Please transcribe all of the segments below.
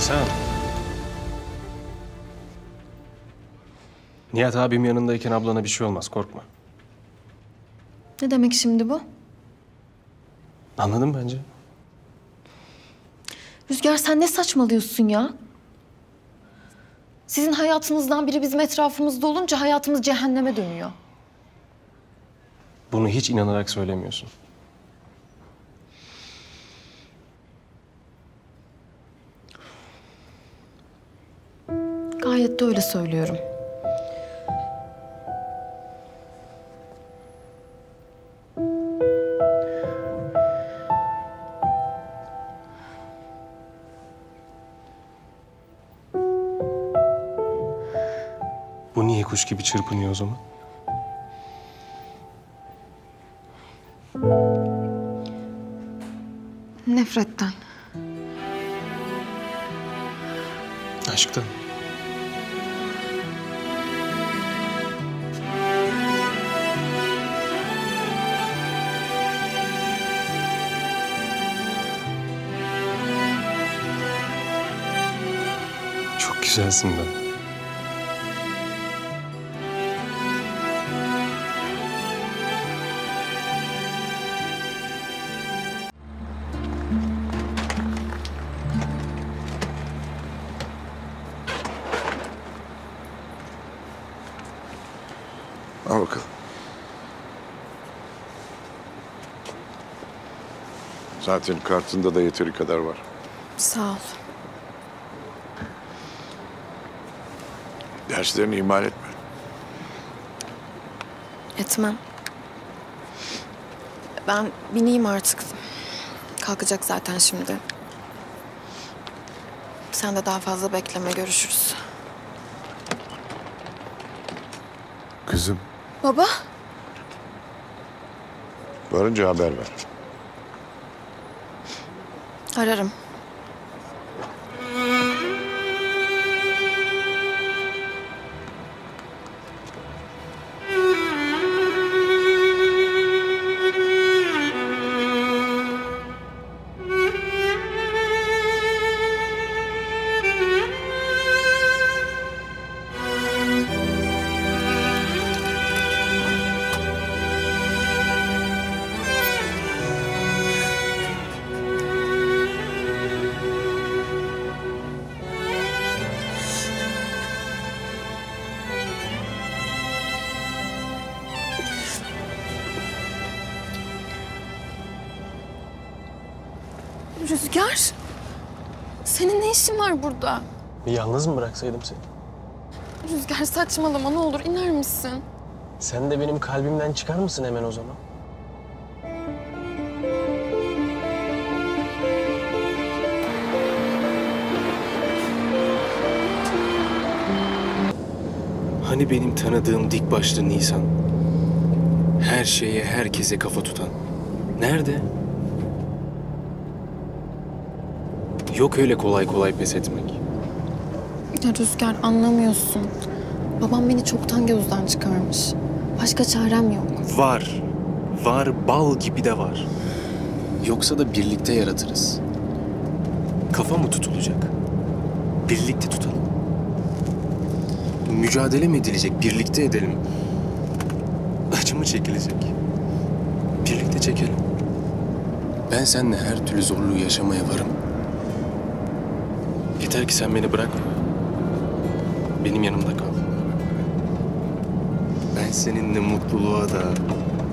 Nisan. Nihat abim yanındayken ablana bir şey olmaz, korkma. Ne demek şimdi bu? Anladın bence. Rüzgar sen ne saçmalıyorsun ya? Sizin hayatınızdan biri bizim etrafımızda olunca hayatımız cehenneme dönüyor. Bunu hiç inanarak söylemiyorsun. Gayet de öyle söylüyorum. Bu niye kuş gibi çırpınıyor o zaman? Nefretten. Aşktan. Çok güzelsin ben. Al bakalım. Zaten kartında da yeteri kadar var. Sağ ol. Derslerini ihmal etme. Etmem. Ben bineyim artık. Kalkacak zaten şimdi. Sen de daha fazla bekleme, görüşürüz. Kızım. Baba. Varınca haber ver. Ararım. Rüzgar, senin ne işin var burada? Yalnız mı bıraksaydım seni? Rüzgar saçmalama, ne olur iner misin? Sen de benim kalbimden çıkar mısın hemen o zaman? Hani benim tanıdığım dik başlı Nisan? Her şeye, herkese kafa tutan. Nerede? Yok öyle kolay kolay pes etmek. Ya Rüzgar anlamıyorsun. Babam beni çoktan gözden çıkarmış. Başka çarem yok. Var. Var, bal gibi de var. Yoksa da birlikte yaratırız. Kafa mı tutulacak? Birlikte tutalım. Mücadele mi edilecek? Birlikte edelim. Acı mı çekilecek? Birlikte çekelim. Ben seninle her türlü zorluğu yaşamaya varım. Yeter ki sen beni bırakma. Benim yanımda kal. Ben seninle mutluluğa da,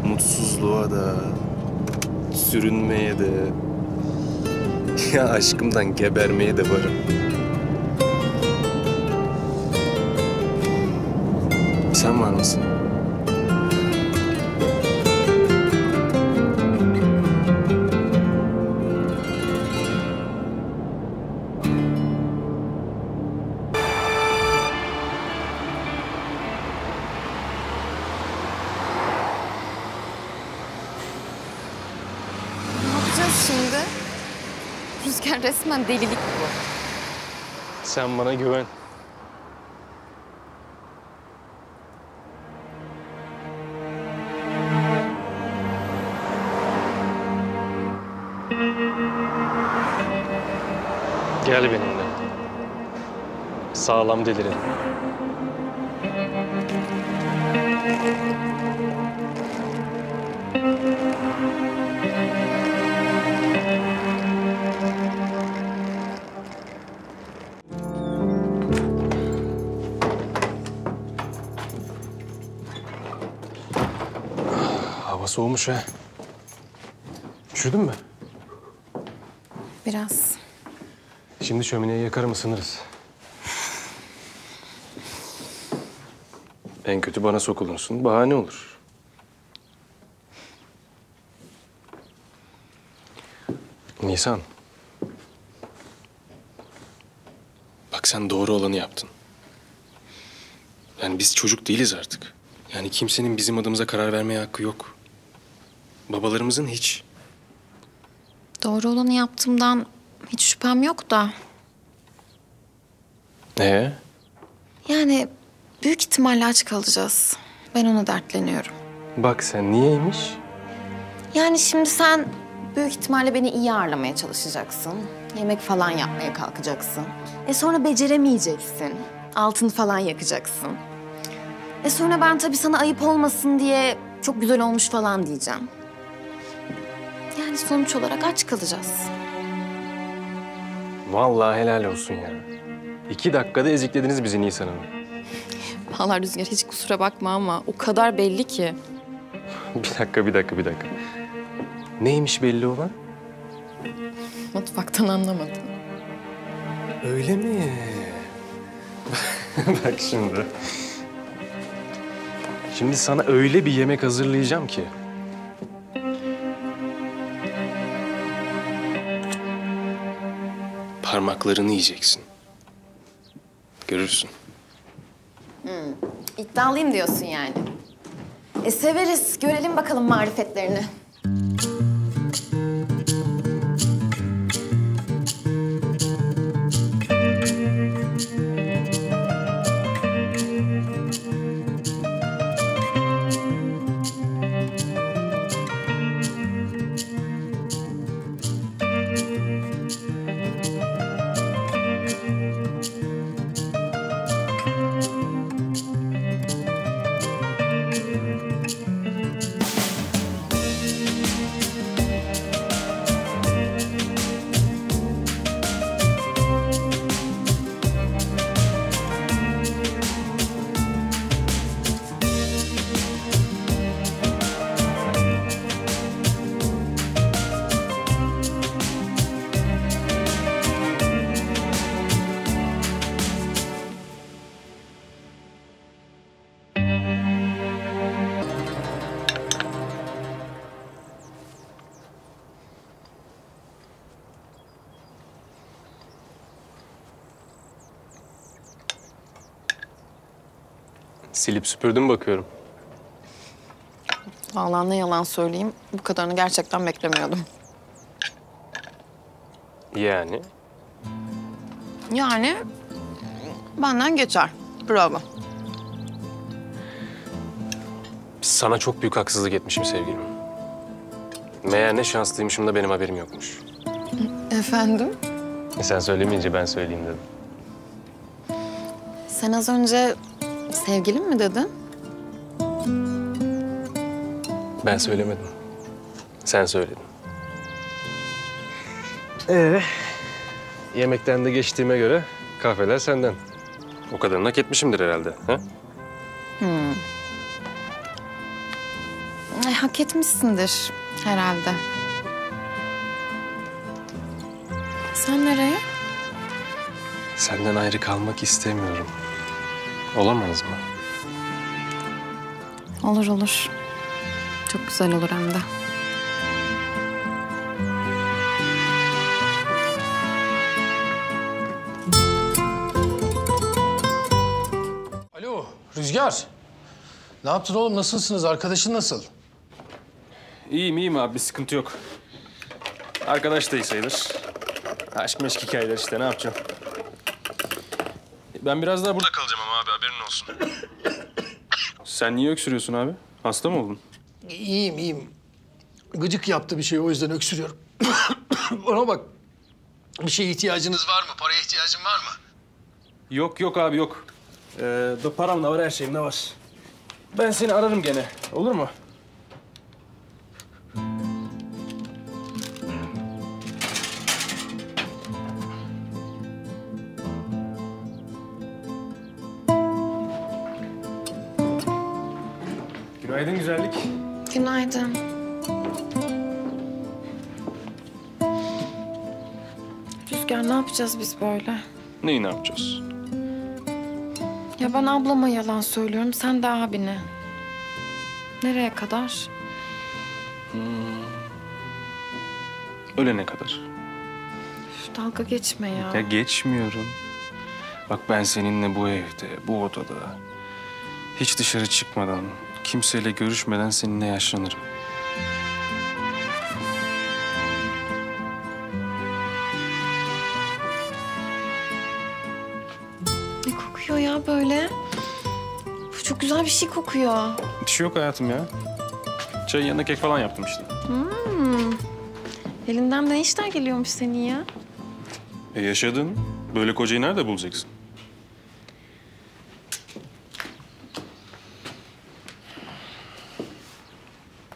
mutsuzluğa da, sürünmeye de, ya aşkımdan gebermeye de varım. Sen var mısın? Şimdi Rüzgar resmen delilik bu. Sen bana güven. Gel benimle. sağlam delirin. Hava soğumuş ha. Üşüdün mü? Biraz. Şimdi şömineyi yakarım, ısınırız. En kötü bana sokulursun, bahane olur. Nisan. Bak sen doğru olanı yaptın. Yani biz çocuk değiliz artık. Yani kimsenin bizim adımıza karar vermeye hakkı yok. Babalarımızın hiç. Doğru olanı yaptığımdan hiç şüphem yok da. Yani büyük ihtimalle aç kalacağız. Ben ona dertleniyorum. Bak sen, niyeymiş? Yani şimdi sen büyük ihtimalle beni iyi ağırlamaya çalışacaksın. Yemek falan yapmaya kalkacaksın. Sonra beceremeyeceksin. Altını falan yakacaksın. Sonra ben tabii sana ayıp olmasın diye çok güzel olmuş falan diyeceğim. Yani sonuç olarak aç kalacağız. Vallahi helal olsun ya. 2 dakikada eziklediniz bizi Nisan Hanım. Vallahi Rüzgar, hiç kusura bakma ama o kadar belli ki. Bir dakika. Neymiş belli olan? Mutfaktan anlamadım. Öyle mi? Bak şimdi. Şimdi sana öyle bir yemek hazırlayacağım ki. Parmaklarını yiyeceksin. Görürsün. İddialıyım diyorsun yani. Severiz. Görelim bakalım marifetlerini. Silip süpürdüm bakıyorum. Vallahi ne yalan söyleyeyim, bu kadarını gerçekten beklemiyordum. Yani? Yani benden geçer. Bravo. Sana çok büyük haksızlık etmişim sevgilim. Meğer ne şanslıymışım da benim haberim yokmuş. Efendim? Sen söylemeyince ben söyleyeyim dedim. Sen az önce... Sevgilim mi dedin? Ben söylemedim. Sen söyledin. Yemekten de geçtiğime göre kahveler senden. O kadarını hak etmişimdir herhalde. Ha? Hak etmişsindir herhalde. Sen nereye? Senden ayrı kalmak istemiyorum. Olamaz mı? Olur. Çok güzel olur hem de. Alo Rüzgar. Ne yaptın oğlum? Nasılsınız? Arkadaşın nasıl? İyiyim abi. Bir sıkıntı yok. Arkadaş da iyi sayılır. Aşk meşk hikayeler işte. Ne yapacağım? Ben biraz daha burada kalacağım ama abi, haberin olsun. Sen niye öksürüyorsun abi? Hasta mı oldun? İyiyim. Gıcık yaptı bir şey, o yüzden öksürüyorum. Ona bak. Bir şeye ihtiyacınız var mı? Paraya ihtiyacın var mı? Yok yok abi yok. Param da var, her şeyim de var. Ben seni ararım gene, olur mu? Günaydın güzellik. Günaydın. Rüzgar, ne yapacağız biz böyle? Neyi ne yapacağız? Ya ben ablama yalan söylüyorum, sen de abine. Nereye kadar? Ölene kadar. Üf, dalga geçme ya. Ya geçmiyorum. Bak ben seninle bu evde, bu odada... hiç dışarı çıkmadan, kimseyle görüşmeden seninle yaşlanırım. Ne kokuyor ya böyle? Çok güzel bir şey kokuyor. Bir şey yok hayatım ya. Çayın yanında kek falan yaptım işte. Elinden ne işler geliyormuş senin ya? Yaşadın. Böyle kocayı nerede bulacaksın?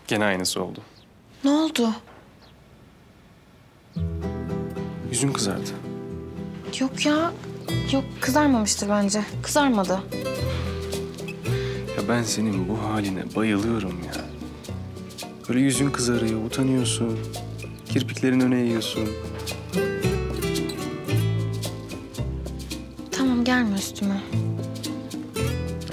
Gene aynısı oldu. Ne oldu? Yüzün kızardı. Yok ya. Yok, kızarmamıştır bence. Kızarmadı. Ya ben senin bu haline bayılıyorum ya. Böyle yüzün kızarıyor, utanıyorsun. Kirpiklerin öne eğiyorsun. Tamam, gelme üstüme.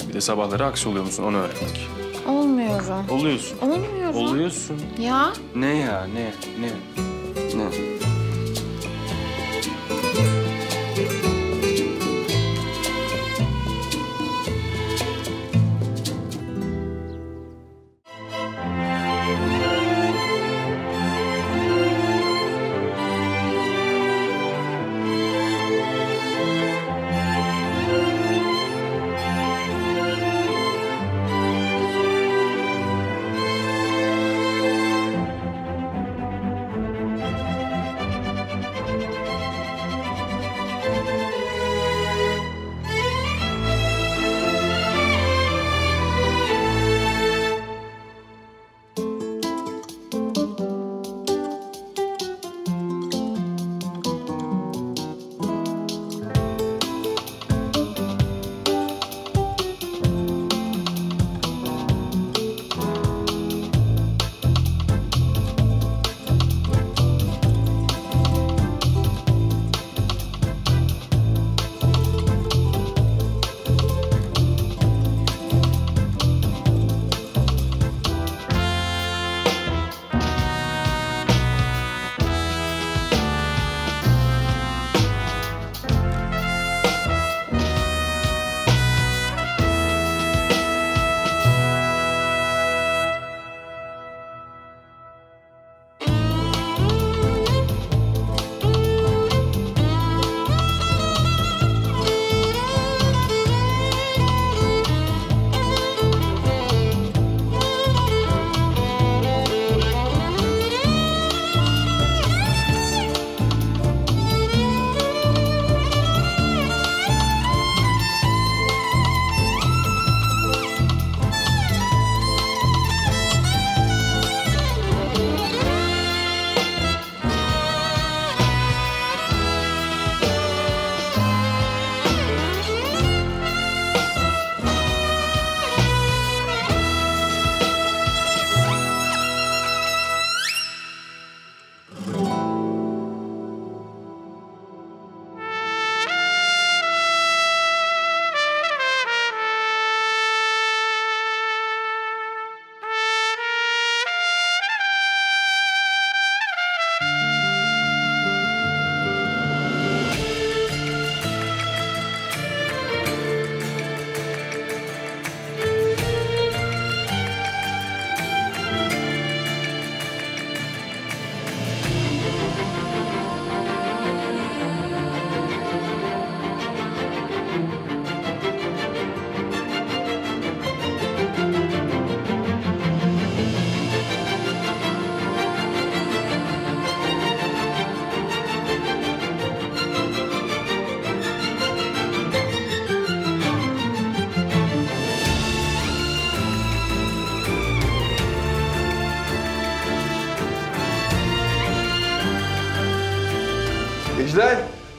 Bir de sabahları aksi oluyor musun, onu öğrendik. Olmuyorum. Oluyorsun. Olmuyorum. Oluyorsun. Ya? Ne ya, ne?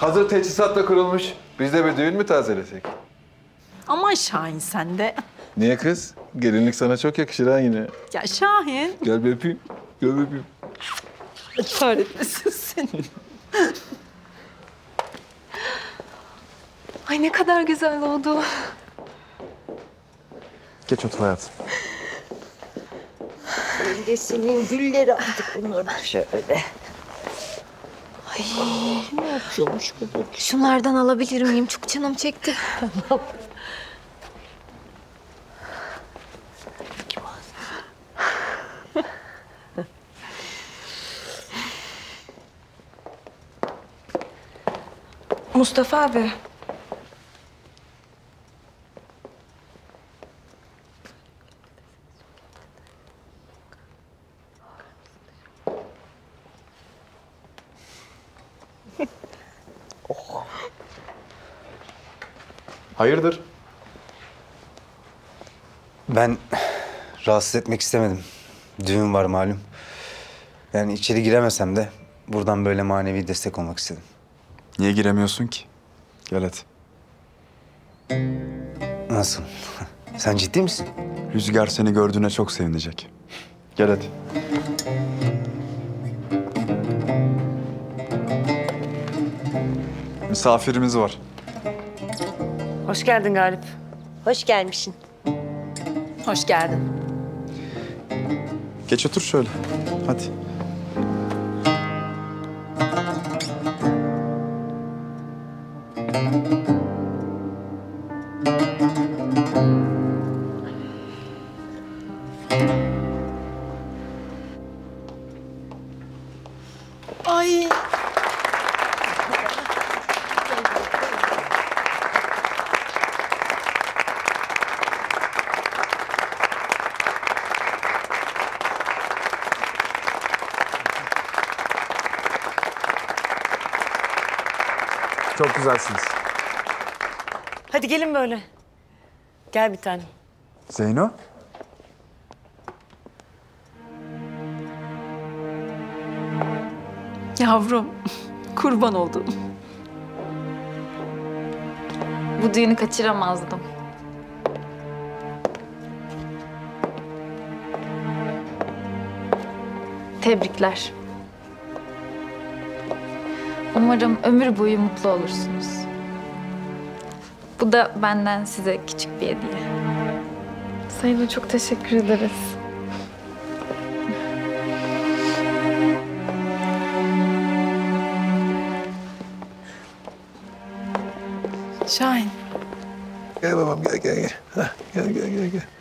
Hazır teçhizatla kurulmuş. Biz de bir düğün mü tazelesek? Aman Şahin sen de. Niye kız? Gelinlik sana çok yakışır ha yine. Ya Şahin. Gel bir öpeyim. Gel bir öpeyim. Çar etmesin seni. Ay ne kadar güzel oldu. Geç otur hayatım. Önde senin gülleri attık bunları şöyle. Ay ne yapıyormuş bu? Şunlardan alabilir miyim? Çok canım çekti. Tamam. Mustafa abi. Oh. Hayırdır? Ben rahatsız etmek istemedim. Düğün var malum. Yani içeri giremesem de buradan böyle manevi destek olmak istedim. Niye giremiyorsun ki? Gel hadi. Nasıl? Sen ciddi misin? Rüzgar seni gördüğüne çok sevinecek. Gel hadi. Misafirimiz var. Hoş geldin Galip. Hoş gelmişsin. Hoş geldin. Geç otur şöyle. Hadi. Ay. Çok güzelsiniz. Hadi gelin böyle. Gel bir tane. Zeyno. Yavrum, kurban oldum. Bu düğünü kaçıramazdım. Tebrikler. Umarım ömür boyu mutlu olursunuz. Bu da benden size küçük bir hediye. Sayın çok teşekkür ederiz. Şahin. Gel babam gel. Hah, gel.